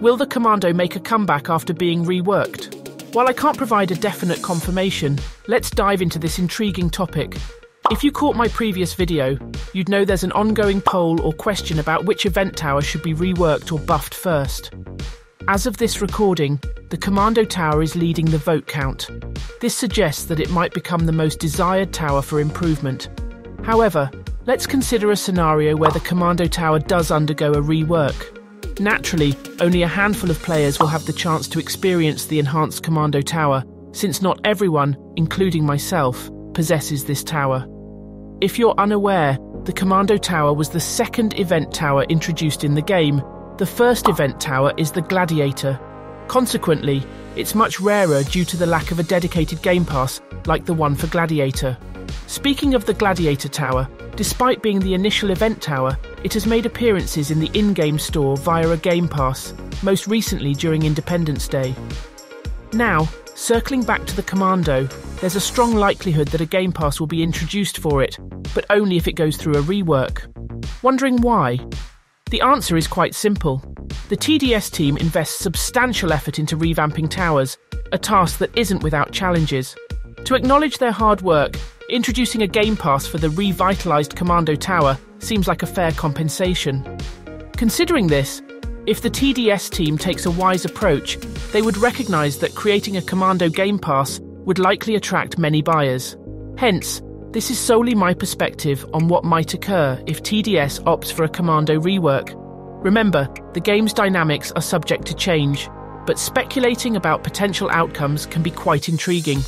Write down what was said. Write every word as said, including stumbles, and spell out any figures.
Will the Commando make a comeback after being reworked? While I can't provide a definite confirmation, let's dive into this intriguing topic. If you caught my previous video, you'd know there's an ongoing poll or question about which event tower should be reworked or buffed first. As of this recording, the Commando Tower is leading the vote count. This suggests that it might become the most desired tower for improvement. However, let's consider a scenario where the Commando Tower does undergo a rework. Naturally, only a handful of players will have the chance to experience the enhanced Commando Tower, since not everyone, including myself, possesses this tower. If you're unaware, the Commando Tower was the second event tower introduced in the game. The first event tower is the Gladiator. Consequently, it's much rarer due to the lack of a dedicated game pass like the one for Gladiator. Speaking of the Gladiator Tower, despite being the initial event tower, it has made appearances in the in-game store via a Game Pass, most recently during Independence Day. Now, circling back to the Commando, there's a strong likelihood that a Game Pass will be introduced for it, but only if it goes through a rework. Wondering why? The answer is quite simple. The T D S team invests substantial effort into revamping towers, a task that isn't without challenges. To acknowledge their hard work, introducing a Game Pass for the revitalized Commando Tower seems like a fair compensation. Considering this, if the T D S team takes a wise approach, they would recognize that creating a Commando Game Pass would likely attract many buyers. Hence, this is solely my perspective on what might occur if T D S opts for a Commando rework. Remember, the game's dynamics are subject to change, but speculating about potential outcomes can be quite intriguing.